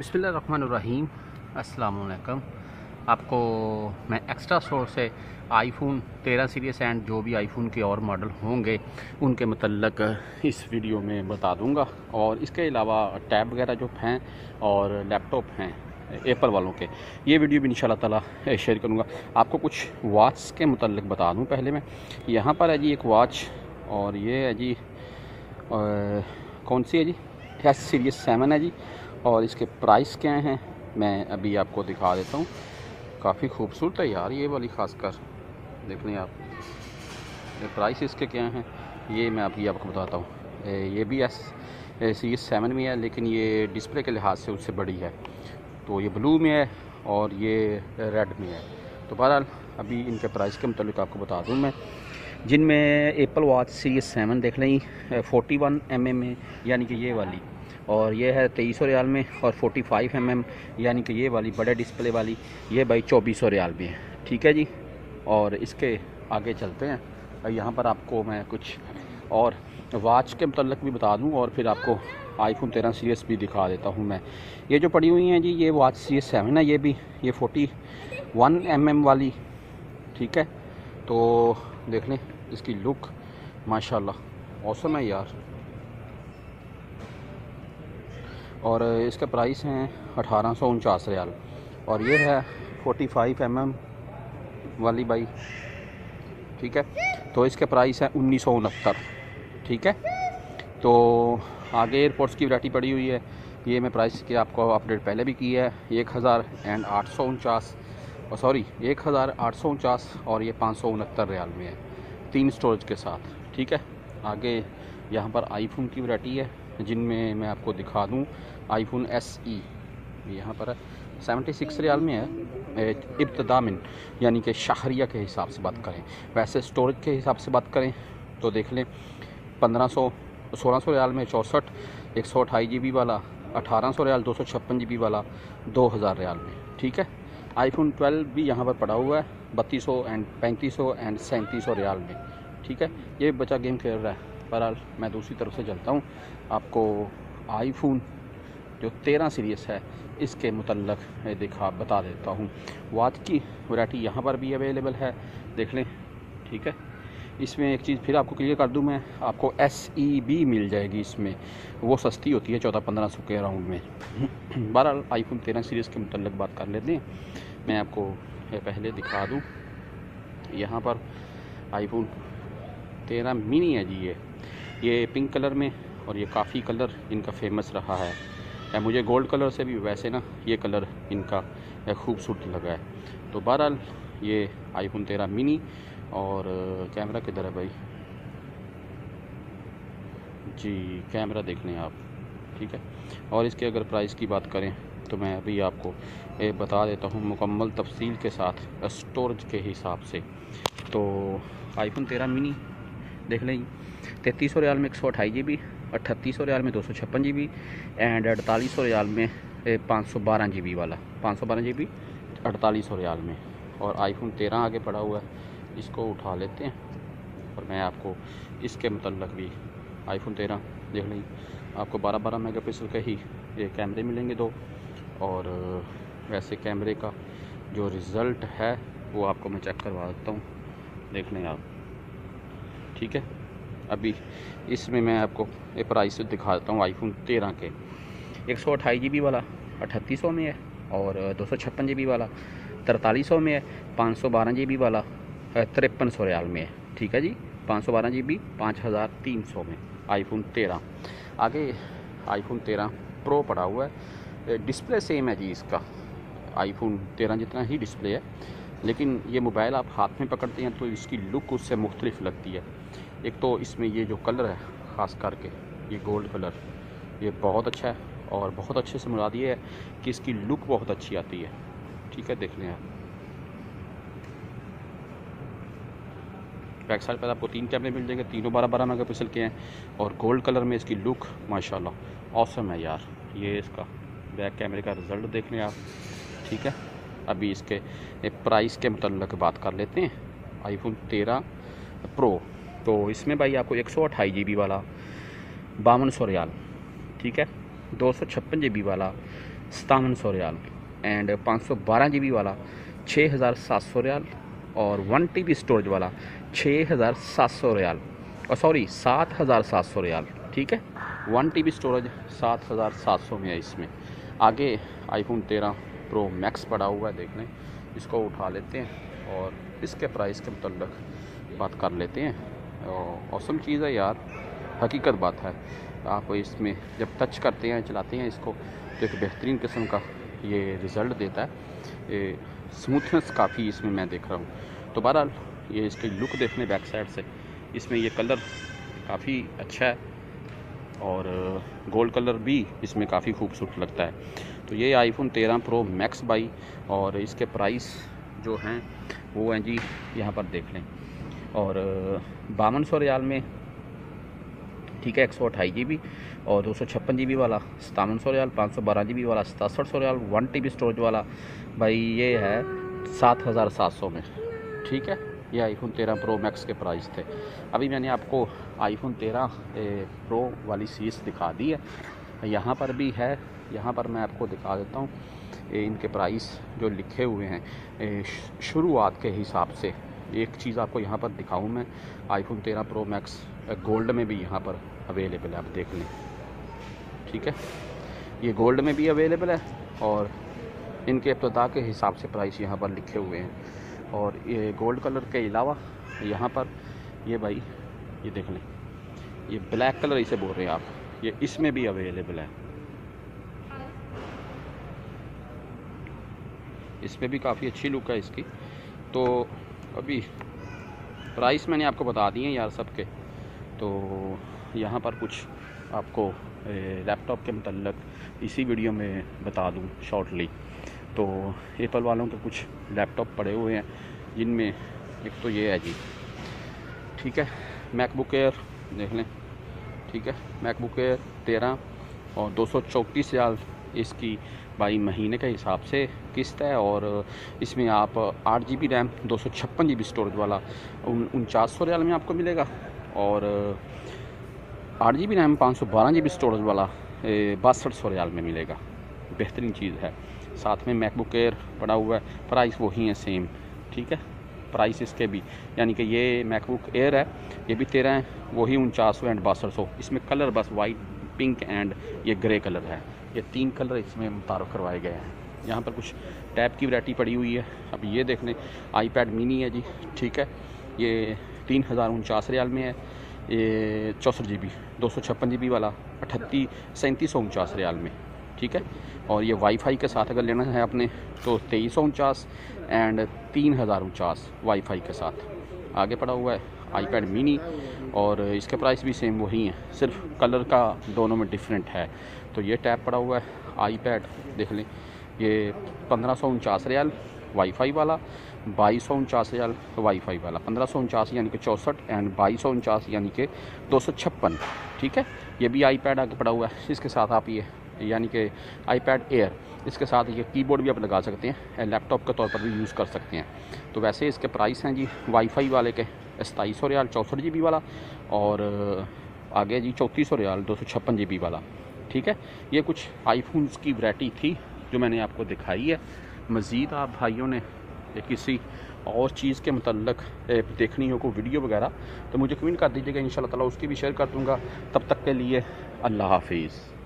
बिस्मिल्लाहिर्रहमानिर्रहीम, अस्सलामुअलैकुम। आपको मैं एक्स्ट्रा स्टोर से आईफोन 13 सीरीज़ एंड जो भी आईफोन के और मॉडल होंगे उनके मतलब इस वीडियो में बता दूंगा। और इसके अलावा टैब वगैरह जो हैं और लैपटॉप हैं एप्पल वालों के, ये वीडियो भी इंशाल्लाह ताला शेयर करूँगा। आपको कुछ वॉच के मतलब बता दूँ। पहले मैं यहाँ पर है जी एक वॉच, और ये है जी कौन सी है जी, एस सीरीज़ 7 है जी। और इसके प्राइस क्या हैं मैं अभी आपको दिखा देता हूँ। काफ़ी खूबसूरत है यार ये वाली, ख़ासकर देख लें आप ये प्राइस इसके क्या हैं, ये मैं अभी आपको बताता हूँ। ये भी एस सीरीज़ 7 में है, लेकिन ये डिस्प्ले के लिहाज से उससे बड़ी है। तो ये ब्लू में है और ये रेड में है। तो बहरहाल अभी इनके प्राइस के मुताबिक आपको बता दूँ मैं। जिनमें एप्पल वॉच सीरीज़ 7 देख लें 41 mm में, यानी कि ये वाली, और ये है 2300 रियाल में। और 45 mm यानी कि ये वाली बड़े डिस्प्ले वाली, ये भाई 2400 रियाल में है, ठीक है जी। और इसके आगे चलते हैं। यहाँ पर आपको मैं कुछ और वॉच के मतलब भी बता दूँ, और फिर आपको आईफोन 13 सीरीज़ भी दिखा देता हूँ मैं। ये जो पड़ी हुई हैं जी, ये वॉच सीरीज़ 7 है, ये भी, ये 41 mm वाली, ठीक है। तो देख लें इसकी लुक, माशाल्लाह ऑसम है यार। और इसका प्राइस है 1849 रियाल। और ये है 45 mm वाली भाई, ठीक है। तो इसका प्राइस है 1969, ठीक है। तो आगे एयरपोर्ट्स की वैरायटी पड़ी हुई है। ये मैं प्राइस की आपको अपडेट पहले भी की है, 1849, सॉरी 1849, और ये 569 रियाल में है, 3 स्टोरेज के साथ, ठीक है। आगे यहाँ पर आईफोन की वैरायटी है, जिनमें मैं आपको दिखा दूं। आईफोन SE यहाँ पर 76 रियाल में है, इब्तदामिन यानी कि शहरिया के हिसाब से बात करें। वैसे स्टोरेज के हिसाब से बात करें तो देख लें 1600 रियाल में 64, 128 GB वाला, 1800 रियाल, 256 GB वाला, 2000 रियाल में, ठीक है। आईफोन 12 भी यहाँ पर पड़ा हुआ है, 3200 एंड 3500 एंड 3700 रियाल में, ठीक है। ये बच्चा गेम खेल रहा है। बहरहाल मैं दूसरी तरफ से चलता हूँ, आपको आईफोन जो 13 सीरीज़ है इसके मुतल्लक बता देता हूँ। वॉच की वैरायटी यहाँ पर भी अवेलेबल है, देख लें, ठीक है। इसमें एक चीज़ फिर आपको क्लियर कर दूँ मैं, आपको SE भी मिल जाएगी इसमें, वो सस्ती होती है 1400-1500 के अराउंड में। बहरहाल आईफोन 13 सीरीज़ के मुतल्लक बात कर लेते हैं। मैं आपको पहले दिखा दूँ, यहाँ पर आईफोन 13 मिनी है जी। ये पिंक कलर में, और ये काफ़ी कलर इनका फेमस रहा है, या मुझे गोल्ड कलर से भी वैसे ना ये कलर इनका खूबसूरत लगा है। तो बहरहाल ये आईफोन 13 मिनी। और कैमरा किधर है भाई जी, कैमरा देख लें आप, ठीक है। और इसके अगर प्राइस की बात करें तो मैं अभी आपको बता देता हूँ मुकम्मल तफसील के साथ स्टोरेज के हिसाब से। तो आईफोन 13 मिनी देख लें, 3300 रियाल में 128 GB, 3800 रियाल में 256 GB एंड 4800 रियाल में 512 GB वाला, 512 GB 4800 रियाल में। और आईफोन 13 आगे पड़ा हुआ है, इसको उठा लेते हैं और मैं आपको इसके मतलब भी। आईफोन 13 देख लें आपको 12-12 मेगापिक्सल के ही कैमरे मिलेंगे 2। और वैसे कैमरे का जो रिज़ल्ट है वो आपको मैं चेक करवा देता हूँ, देख लें आप, ठीक है। अभी इसमें मैं आपको प्राइस दिखा देता हूँ आईफोन 13 के। 128 GB वाला 3800 में है, और 256 GB वाला 4300 में है, 512 GB वाला 5300 रियाल में है, ठीक है जी। 512 GB 5300 में आईफोन 13। आगे आईफोन 13 प्रो पड़ा हुआ है, डिस्प्ले सेम है जी इसका आईफोन 13 जितना ही डिस्प्ले है, लेकिन ये मोबाइल आप हाथ में पकड़ते हैं तो इसकी लुक उससे मुख्तलिफ लगती है। एक तो इसमें ये जो कलर है, ख़ास करके ये गोल्ड कलर, ये बहुत अच्छा है। और बहुत अच्छे से मुराद ये है कि इसकी लुक बहुत अच्छी आती है, ठीक है। देख लें आप बैक साइड पर आपको 3 कैमरे मिल जाएंगे, तीनों 12-12 मेगापिक्सल के हैं। और गोल्ड कलर में इसकी लुक माशाल्लाह ऑसम है यार। ये इसका बैक कैमरे का रिज़ल्ट देख लें आप, ठीक है। अभी इसके प्राइस के मुतल्लिक़ बात कर लेते हैं। आईफोन 13 प्रो, तो इसमें भाई आपको 128 GB वाला 5200 रियाल, ठीक है। 256 GB वाला 5700 रियाल एंड 512 GB वाला 6700 रियाल और 1 TB स्टोरेज वाला 6700 रियाल और सॉरी 7700 रियाल। ठीक है, 1 TB स्टोरेज 7700 में है। इसमें आगे iPhone 13 Pro Max पड़ा हुआ है, देख लें, इसको उठा लेते हैं और इसके प्राइस के मतलब बात कर लेते हैं। और औसम चीज़ है यार, हकीकत बात है, आप इसमें जब टच करते हैं, चलाते हैं इसको, तो एक बेहतरीन किस्म का ये रिज़ल्ट देता है। स्मूथनेस काफ़ी इसमें मैं देख रहा हूँ। तो बहरहाल ये इसकी लुक देख लें बैक साइड से, इसमें ये कलर काफ़ी अच्छा है और गोल्ड कलर भी इसमें काफ़ी खूबसूरत लगता है। तो ये iPhone 13 Pro Max बाई और इसके प्राइस जो हैं वो हैं जी, यहाँ पर देख लें, और 5200 रियाल में, ठीक है, 128 GB और 256 GB वाला 5700 रियाल, 512 GB वाला 6700 रियाल, 1 TB स्टोरेज वाला भाई ये है 7700 में। ठीक है, ये iPhone 13 Pro Max के प्राइस थे। अभी मैंने आपको iPhone 13 Pro वाली सीरीज़ दिखा दी है, यहाँ पर भी है, यहाँ पर मैं आपको दिखा देता हूँ इनके प्राइस जो लिखे हुए हैं शुरुआत के हिसाब से। एक चीज़ आपको यहाँ पर दिखाऊँ मैं, iPhone 13 Pro Max गोल्ड में भी यहाँ पर अवेलेबल है, आप देख लें। ठीक है, ये गोल्ड में भी अवेलेबल है और इनके इब्तदा के हिसाब से प्राइस यहाँ पर लिखे हुए हैं। और ये गोल्ड कलर के अलावा यहाँ पर ये भाई ये देख लें, ये ब्लैक कलर इसे बोल रहे हैं आप, ये इसमें भी अवेलेबल है, इसमें भी काफ़ी अच्छी लुक है इसकी। तो अभी प्राइस मैंने आपको बता दिए हैं यार सबके। तो यहाँ पर कुछ आपको लैपटॉप के मतलब इसी वीडियो में बता दूँ शॉर्टली। तो एप्पल वालों के कुछ लैपटॉप पड़े हुए हैं, जिनमें एक तो ये है जी, ठीक है, मैकबुक एयर देख लें, ठीक है, मैकबुक एयर 13 और 234 रियाल इसकी भाई महीने के हिसाब से किस्त है। और इसमें आप 8 GB रैम 256 GB स्टोरेज वाला 4900 रियाल में आपको मिलेगा और 8 GB रैम 512 GB स्टोरेज वाला 6200 रियाल में मिलेगा। बेहतरीन चीज़ है। साथ में मैकबुक एयर पड़ा हुआ है, प्राइस वही है सेम। ठीक है, प्राइस इसके भी, यानी कि ये मैकबुक एयर है, ये भी 13 है, वही 4900 एंड 6200। इसमें कलर बस वाइट, पिंक एंड ये ग्रे कलर है, ये 3 कलर इसमें मुतारफ़ करवाए गए हैं। यहाँ पर कुछ टैब की वैरायटी पड़ी हुई है। अब ये देख लें, आईपैड मिनी है जी, ठीक है, ये 3049 रियाल में है, ये 64 GB 256 GB वाला 3749 रियाल में। ठीक है, और ये वाईफाई के साथ अगर लेना है आपने तो 2349 एंड 3049 वाईफाई के साथ। आगे पड़ा हुआ है iPad mini और इसके प्राइस भी सेम वही हैं, सिर्फ कलर का दोनों में डिफरेंट है। तो ये टैब पड़ा हुआ है iPad देख लें, ये 1549 रियाल वाईफाई वाला, 2249 रियाल वाईफाई वाला, 1549 यानी कि 64 एंड 2249 यानी कि 256। ठीक है, ये भी iPad आगे पड़ा हुआ है, इसके साथ आप ये यानी कि iPad Air, इसके साथ ये कीबोर्ड भी आप लगा सकते हैं, लैपटॉप के तौर पर भी यूज़ कर सकते हैं। तो वैसे इसके प्राइस हैं जी वाईफाई वाले के 2700 रियाल 64 GB वाला और आगे जी 3400 रियाल 256 GB वाला। ठीक है, ये कुछ आईफोन्स की वैरायटी थी जो मैंने आपको दिखाई है। मज़ीद आप भाइयों ने किसी और चीज़ के मतलब देखनी हो कोई वीडियो वगैरह तो मुझे कमेंट कर दीजिएगा, इंशाल्लाह ताला उसकी भी शेयर कर दूँगा। तब तक के लिए अल्लाह हाफिज़।